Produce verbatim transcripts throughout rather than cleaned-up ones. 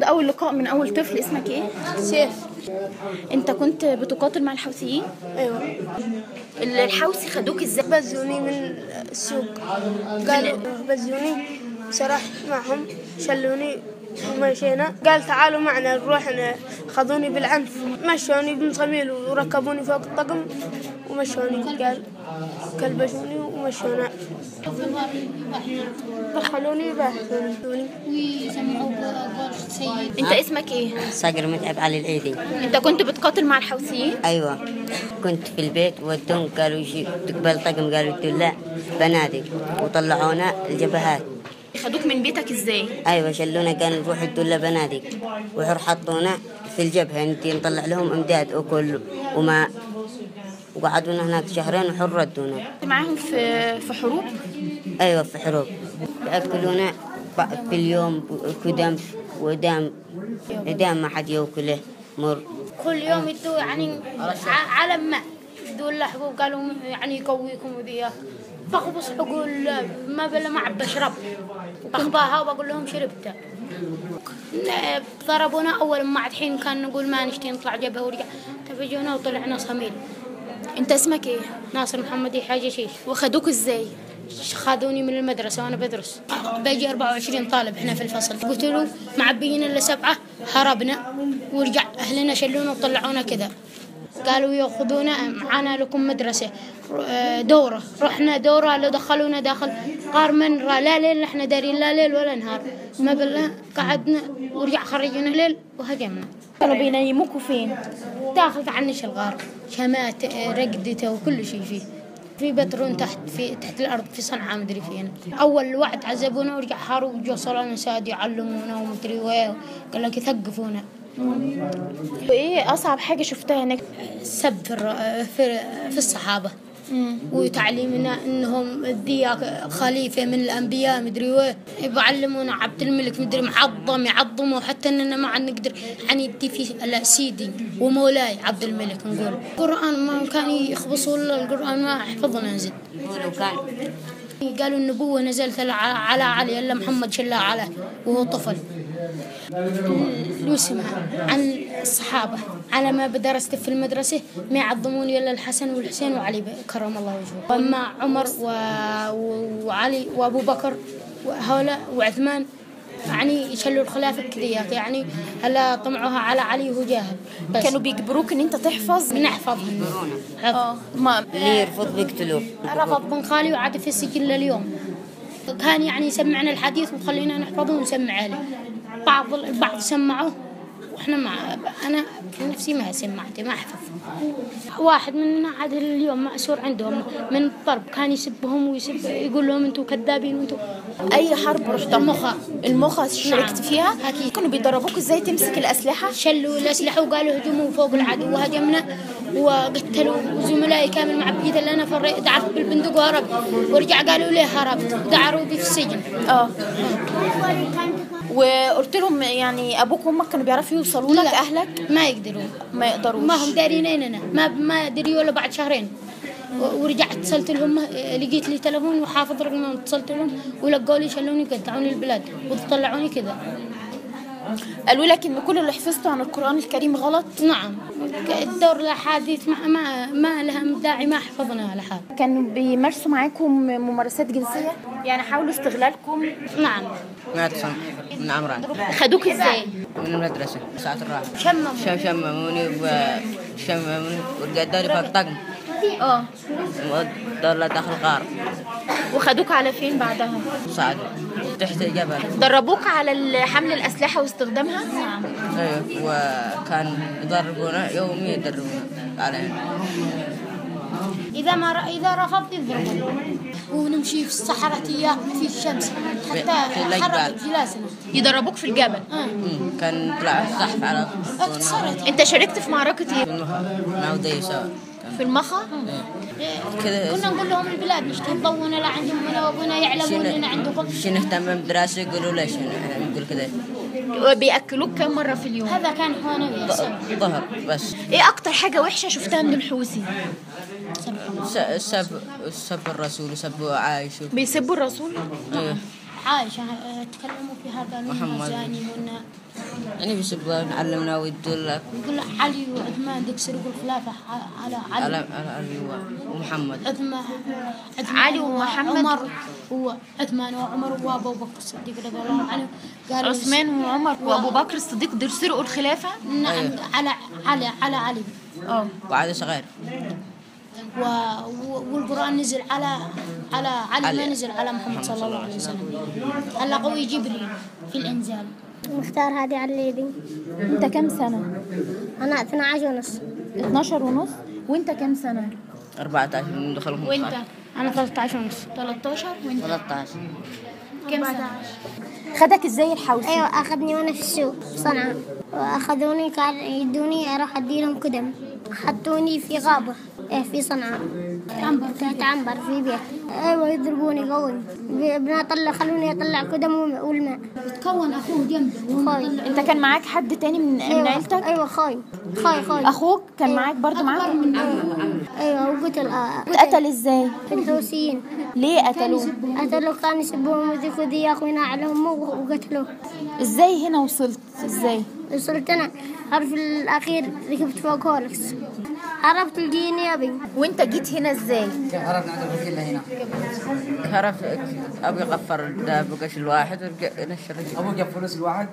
المفروض اول لقاء من اول طفل. اسمك ايه؟ شيف. انت كنت بتقاتل مع الحوثيين؟ ايوه. الحوثي خدوك ازاي؟ بزوني من السوق، قالوا بزوني، شرحت معهم، شلوني ومشينا. قال تعالوا معنا نروح، خذوني بالعنف، مشوني بنطميل وركبوني فوق الطقم ومشوني. قال كلبشوني ومشونا، دخلوني بحثوني. انت اسمك ايه؟ صقر متعب علي العيدي. انت كنت بتقاتل مع الحوثيين؟ ايوه. كنت في البيت ودون، قالوا تقبل طقم، قالوا لا، بنادق وطلعونا الجبهات. خدوك من بيتك ازاي؟ ايوه شلونا، كان نروح الدوله بنادق وحر، حطونا في الجبهه نتي نطلع لهم امداد وكله وما، وقعدونا هناك شهرين وحر ردونا. معاهم في في حروب؟ ايوه في حروب، ياكلونا في اليوم كدم ودم، دم ما حد ياكله مر. كل يوم يدوا يعني علم ما يدوا لنا حبوب، قالوا يعني يقويكم وذياك، بغبص اقول ما بلا ما عب اشرب، بخباها وبقول لهم شربتها. ضربونا اول ما عاد، حين كان نقول ما نشتي نطلع جبهه ورجع، تفجونا وطلعنا صميل. انت اسمك ايه؟ ناصر محمدي حاجه شيش. وخدوك ازاي؟ خادوني من المدرسه وانا بدرس، باجي أربعة وعشرين طالب احنا في الفصل، قتلوا معبيين الا سبعه، هربنا ورجع اهلنا شلونا وطلعونا كذا. قالوا ياخذونا معانا لكم مدرسه دوره، رحنا دوره اللي دخلونا داخل قار منرى، لا ليل احنا دارين، لا ليل ولا نهار، ما بالله قعدنا ورجع خرجونا ليل وهجمنا. قالوا بينيموكوا فين؟ داخل تعنش الغار، شمات رقدته وكل شيء فيه، في بترون تحت في تحت الارض في صنعاء مدري فين. اول وعد عذبونا ورجع حاروا وجوصلونا ساد يعلمونا ومدري وين، قال لك يثقفونا. وايه اصعب حاجه شفتها هناك؟ السب في في الصحابه، وتعليمنا انهم ذياك خليفه من الانبياء مدري وين، يعلمونا عبد الملك مدري معظم، يعظموا حتى اننا ما عاد نقدر يعني في سيدي ومولاي عبد الملك نقول. القران ما كان يخبصوا لنا، القران ما حفظنا زد. قالوا النبوه نزلت على علي الا محمد شلها عليه وهو طفل. لو سمع عن الصحابه على ما بدرست في المدرسه ما يعظموني الا الحسن والحسين وعلي كرم الله وجهه، واما عمر و... وعلي وابو بكر وهؤلاء وعثمان يعني يشلوا الخلافه كذيات، يعني هلا طمعوها على علي وهو جاهل. بس كانوا بيجبروك ان انت تحفظ؟ بنحفظها. اه ما اللي يرفض بيقتلوه. رفض بن خالي وعاد في السجن لليوم، كان يعني يسمعنا الحديث وخلينا نحفظه ونسمعه له. بعض البعض سمعوه واحنا مع انا نفسي ما سمعته ما حفظته. واحد مننا عاد اليوم مأسور عندهم من الضرب، كان يسبهم ويسب يقول لهم انتم كذابين وانتم. اي حرب رحت المخا؟ المخا شاركت فيها؟ اكيد. كانوا بيدربوك ازاي تمسك الاسلحه؟ شلوا الاسلحه وقالوا هجموا فوق العدو، وهجمنا وقتلوا وزملائي كامل مع بيد اللي انا فريت دعرت بالبندق وهربت، ورجع قالوا ليه هربت؟ دعروا بي في السجن. اه وقلت لهم يعني ابوك وامك كانوا بيعرفوا يوصلوا لك؟ اهلك ما يقدروا، ما يقدروش، ما هم دارينين. انا ما ما دري ولا بعد شهرين ورجعت اتصلت لهم، لقيت لي تليفون وحافظ رقمهم، اتصلت لهم ولقوا لي شلوني قطعوني البلاد وطلعوني كذا. قالوا لك ان كل اللي حفظته عن القران الكريم غلط؟ نعم، الدور الاحاديث ما ما, ما لها داعي، ما حفظناها لحال. كانوا بيمارسوا معاكم ممارسات جنسيه؟ يعني حاولوا استغلالكم؟ نعم. مدرسة من عمران. خدوك ازاي؟ من المدرسه ساعه الراحه. شمموني شمموني وشمموني وقدروني فوق الطقم. اه. ودورنا داخل الغار. وخدوك على فين بعدها؟ صعد تحت الجبل. دربوك على حمل الاسلحه واستخدامها؟ نعم. ايوه وكان يضربونا يوميا يضربونا علينا. اذا ما ر... اذا رفضت يضربونا. ونمشي في الصحراء اياهم في الشمس حتى نحرك جلاسنا. يدربوك في الجبل؟ اه. كان طلع السحب على اكسرت. انت شاركت في معركه ايه؟ معوديه سوا. في المخا؟ إيه. كنا نقول لهم البلاد مش تنضونا، لا عندهم ولا ابونا يعلمون اننا عندكم. شي نهتم بدراسه يقولوا ليش احنا نقول كذا. وبياكلوك كم مره في اليوم؟ هذا كان حوالي ظهر بس. ايه اكتر حاجه وحشه شفتها من الحوثي؟ سب سب الرسول وسبوا عايشه. بيسبوا الرسول؟ ايه. عايشة تكلموا في هذا المزاني هنا يعني بس يبغون علمنا ويدلك يقول علي وعثمان يكسروا الخلافة على علي على علي ومحمد عثمان علي ومحمد عمر وعثمان وعمر وابو بكر الصديق رضي الله عنه عثمان وعمر وابو بكر الصديق يسرقوا الخلافة نعم أيوه. على على على علي اه وعلي صغير و... والقرآن نزل على على على ما نزل على محمد صلى الله عليه وسلم على قوي جبريل في الإنزال. مختار هذه على اليدي. أنت كم سنة؟ أنا اثنا عشر ونص. اثنا عشر ونص؟ وأنت كم سنة؟ أربعة عشر من دخلهم. وأنت؟ أنا ثلاثة عشر ونص. ثلاثة عشر وأنت؟ ثلاثة عشر. كم سنة؟ خدك إزاي الحوثي؟ أيوه أخذني وأنا في السوق في صنعاء وأخذوني كانوا يدوني أروح أديلهم قدم. حطوني في غابة في صنعاء كانت عنبر في بيت ايوه يضربوني قوي بنطلع خلوني اطلع قدم والماء تكون اخوه جنبه خاي انت كان معاك حد تاني من, أيوة. من عيلتك؟ ايوه خاي خاي خاي اخوك كان أيوة. معاك برضه معاك؟ ايوه وقتل اتقتل ازاي؟ الحوثيين ليه قتلوه؟ قتلوه كانوا يسبوهم وذيك وذي يا اخوي على امه وقتلوه ازاي هنا وصلت؟ ازاي؟ وصلت انا عارف الاخير ركبت فوق هوركس عرفت الجيني يا ابي وانت جيت هنا ازاي؟ عرفنا عند الفيلا هنا عرف ابي غفر ده بقش الواحد ونشر ابو جاب فلوس الواحد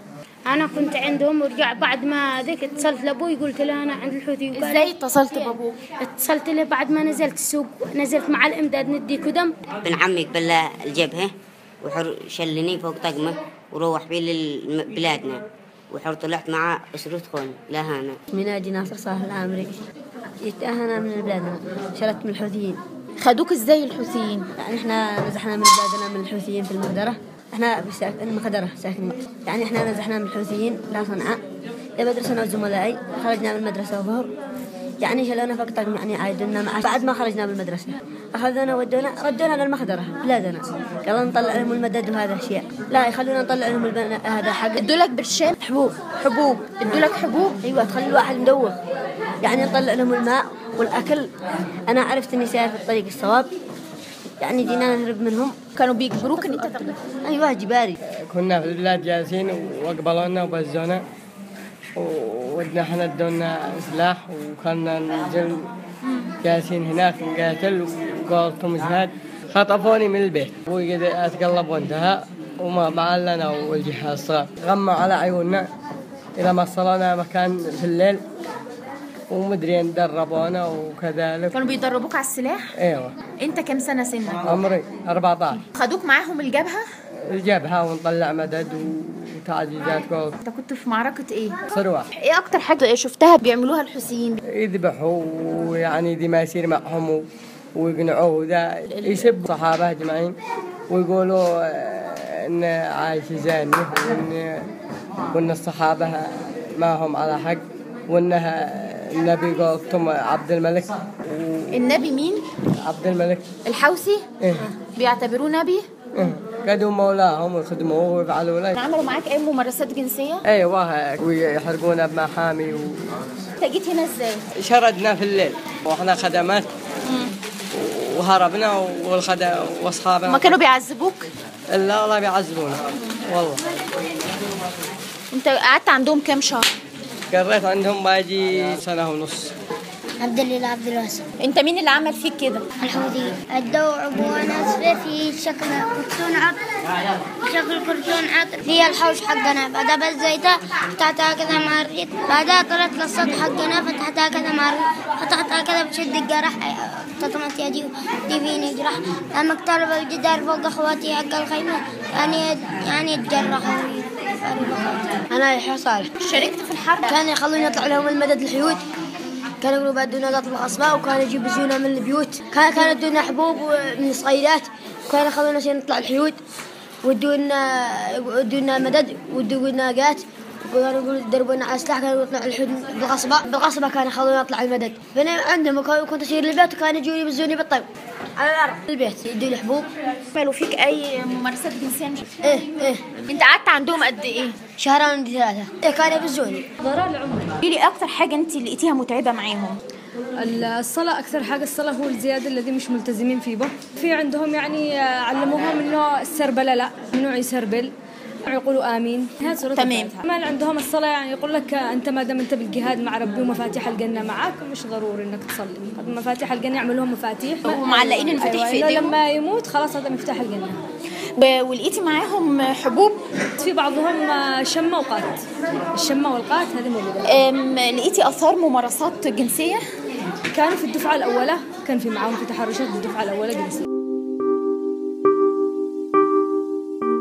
انا كنت عندهم ورجع بعد ما ذيك اتصلت لابوي قلت له انا عند الحوثي ازاي اتصلت بابوك؟ اتصلت له بعد ما نزلت السوق نزلت مع الامداد ندي كدم ابن عمي قبل الجبهه وشلني فوق طقمه وروح بي لبلادنا وحر طلعت مع أسرة خوني لهانا منادي ناصر صالح العامري يتأهنا من بلادنا شلت من الحوثيين خدوك ازاي الحوثيين؟ يعني احنا نزحنا من بلادنا من الحوثيين في المخدرة احنا في المخدرة ساكنين يعني احنا نزحنا من الحوثيين لا صنعاء لمدرسة انا وزملائي خرجنا من المدرسة وظهر يعني شلونا فقط يعني عايدونا مع بعد ما خرجنا من المدرسة أخذونا ودونا ردونا للمخدرة بلادنا قالوا نطلع لهم المدد وهذا الأشياء لا يخلونا نطلع لهم هذا حق ادوا لك برشام حبوب حبوب ادوا لك حبوب ايوه تخلي الواحد مدوخ يعني نطلع لهم الماء والأكل أنا عرفت إني ساير في الطريق الصواب يعني جينا نهرب منهم كانوا بيجبروك إن أنت تقتل ايوه جباري كنا في البلاد جالسين وقبلونا وبزونا ودنا احنا ادونا سلاح وكنا ننزل جالسين هناك نقاتل وقالتهم جهاد خطفوني من البيت ابوي قد اتقلب وانتهى وما معلنا والجهاز صار غمى على عيوننا الى ما وصلنا مكان في الليل ومدريين دربونا وكذلك كانوا بيدربوك على السلاح؟ ايوه انت كم سنه سنك؟ عمري أربعة عشر خدوك معاهم الجبهه؟ الجبهه ونطلع مدد و انت كنت في معركة ايه؟ صروة ايه اكتر حاجة شفتها بيعملوها الحوثيين؟ يذبحوا ويعني دي ما يصير معهم ويقنعوه ده يسبوا صحابه اجمعين ويقولوا ان عايشة زانية وان وان الصحابه ما هم على حق وانها النبي قالتهم عبد الملك و... النبي مين؟ عبد الملك الحوثي؟ إيه؟ بيعتبروه نبي؟ قدوا مولاهم ويخدموه ويفعلوا لك عملوا معاك اي ممارسات جنسيه؟ ايوه ويحرقونا بمحامي و انت جيت هنا ازاي؟ شردنا في الليل واحنا خدمات وهربنا والخدم واصحابنا ما كانوا بيعذبوك؟ لا والله بيعذبونا والله انت قعدت عندهم كام شهر؟ قريت عندهم باجي سنه ونص عبد الله عبد الواسع انت مين اللي عمل فيك كده؟ الحوثيين ادوا عبونا في شكل كرتون عطر شكل كرتون عطر هي الحوش حقنا بعدها بس زيتها فتحتها كده مع الريق بعدها طلعت للسطح حقنا فتحتها كده مع الريق فتحتها كده بشد الجرح تطمت يدي دي فيني جرح لما اقترب الجدار فوق اخواتي حق الخيمه يعني يعني اتجرحوا انا يحيى صالح شاركت في الحرب كانوا يخلوني اطلع لهم المدد الحيوت كانوا يقولوا بدونا نطلع اصباء وكانوا يجيبوا زينا من البيوت كانوا يدونا حبوب من صيدات وكانوا يخلونا عشان نطلع الحيوت ودونا ودونا مدد ودونا قات وكانوا يقولوا دربونا على سلاح كانوا نطلع الحيوت بالقصبه بالقصبه كانوا يخلونا نطلع المدد فانا عندهم كنت اشير للبيت وكانوا يجوني يبزوني بالطيب على الارض البيت يدوا لي حبوب عملوا فيك اي ممارسات جنسيه؟ ايه ايه انت قعدت عندهم قد ايه؟ شهرين ثلاثه ايه كانوا يبزوني ضرر العمر قولي لي اكتر حاجه انت لقيتيها متعبه معاهم الصلاة أكثر حاجة، الصلاة هو الزيادة الذي مش ملتزمين فيه. في عندهم يعني علموهم إنه السربلة لا، ممنوع يسربل، يقولوا آمين. تمام. كمان عندهم الصلاة يعني يقول لك أنت ما دام أنت بالجهاد مع ربي ومفاتيح الجنة معك مش ضروري إنك تصلي. مفاتيح الجنة يعملوهم مفاتيح، ومعلقين المفاتيح أيوة في إيديهم، لما يموت خلاص هذا مفتاح الجنة. ولقيتي معاهم حبوب؟ في بعضهم شمة وقات، الشمة والقات هذه موجودة. لقيتي آثار ممارسات جنسية؟ كانوا في الدفعة الأولى، كان في معاهم في تحرشات الدفعة الأولى جنسية.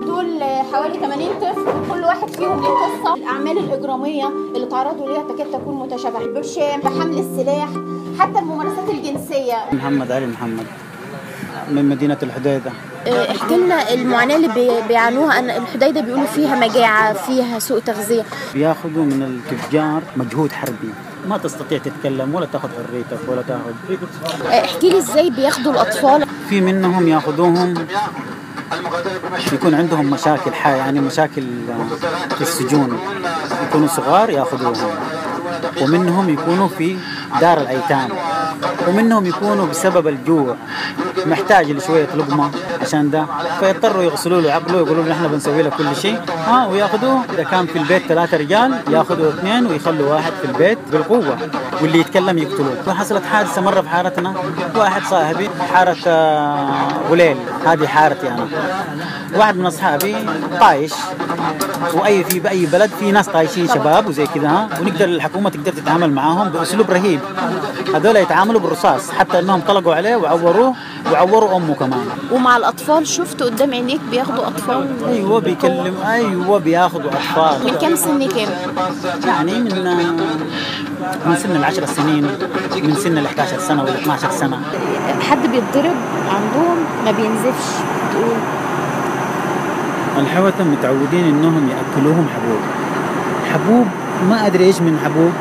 دول حوالي ثمانين طفل وكل واحد فيهم له قصة. الأعمال الإجرامية اللي تعرضوا ليها تكاد تكون متشابهة، البرشام، بحمل السلاح، حتى الممارسات الجنسية. محمد علي محمد من مدينة الحديده. احكي لنا المعاناه اللي بيعانوها. ان الحديده بيقولوا فيها مجاعه، فيها سوء تغذيه، بياخدوا من التجار مجهود حربي، ما تستطيع تتكلم ولا تاخد حريتك ولا تاخد. احكي لي ازاي بياخدوا الاطفال؟ في منهم ياخدوهم يكون عندهم مشاكل حياة، يعني مشاكل في السجون، يكونوا صغار ياخدوهم، ومنهم يكونوا في دار الايتام، ومنهم يكونوا بسبب الجوع محتاج لشويه لقمه عشان ده، فيضطروا يغسلوا له عقله ويقولوا له نحن بنسوي له كل شيء، اه وياخذوه. اذا كان في البيت ثلاثه رجال ياخذوا اثنين ويخلوا واحد في البيت بالقوه، واللي يتكلم يقتلوه. وحصلت حادثه مره في حارتنا، واحد صاحبي حاره غليل، هذه حارتي انا، واحد من اصحابي طايش، واي في باي بلد في ناس طايشين شباب وزي كذا، ونقدر الحكومه تقدر تتعامل معاهم باسلوب رهيب. هذول يتعاملوا بالرصاص، حتى انهم طلقوا عليه وعوروه وعوروا امه كمان. ومع الاطفال شفت قدام عينيك بياخدوا اطفال؟ ايوه بيكلم، ايوه بياخدوا اطفال. من كم سن كام؟ يعني من من سن العشر سنين، من سن ال إحدى عشرة سنه ولا اثنتا عشرة سنه. حد بيتضرب عندهم ما بينزفش. تقول الحوثة متعودين انهم ياكلوهم حبوب، حبوب ما ادري ايش من حبوب،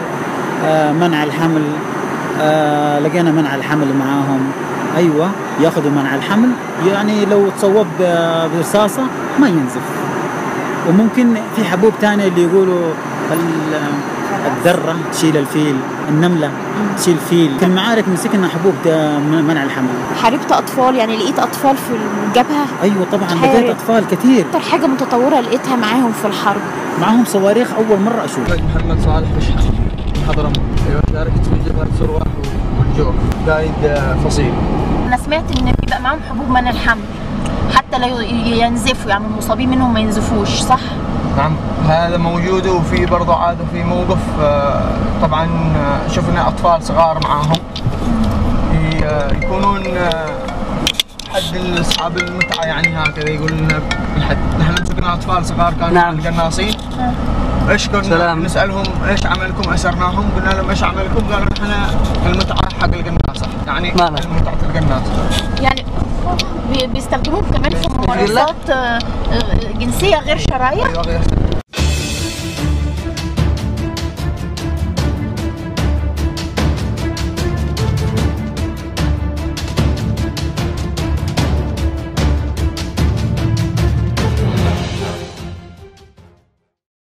آه منع الحمل، آه لقينا منع الحمل معاهم. ايوه ياخذوا منع الحمل، يعني لو تصوب برصاصه ما ينزف. وممكن في حبوب ثانيه اللي يقولوا الذره تشيل الفيل، النمله تشيل فيل. في المعارك مسكنا حبوب منع الحمل. حاربت اطفال؟ يعني لقيت اطفال في الجبهه؟ ايوه طبعا لقيت اطفال كثير. اكثر حاجه متطوره لقيتها معاهم في الحرب؟ معاهم صواريخ، اول مره اشوف. محمد صالح حضرم، ايوه شاركت في جبهه سروه والجوع، قايد فصيل. انا سمعت ان بيبقى معاهم حبوب منع الحمل حتى لا ينزفوا، يعني المصابين منهم ما ينزفوش، صح؟ نعم هذا موجود. وفي برضه عاده في موقف طبعا شفنا اطفال صغار معاهم يكونون حد اصحاب المتعه، يعني هكذا يقول لنا بالحد. نحن شفنا اطفال صغار كانوا قناصين، ايش كنا نسالهم ايش عملكم؟ اسرناهم، قلنا لهم ايش عملكم؟ قالوا احنا المتعه حق القناصه، يعني متعه القناصه. يعني بيستخدموه كمان في ممارسات جنسيه غير شرعيه؟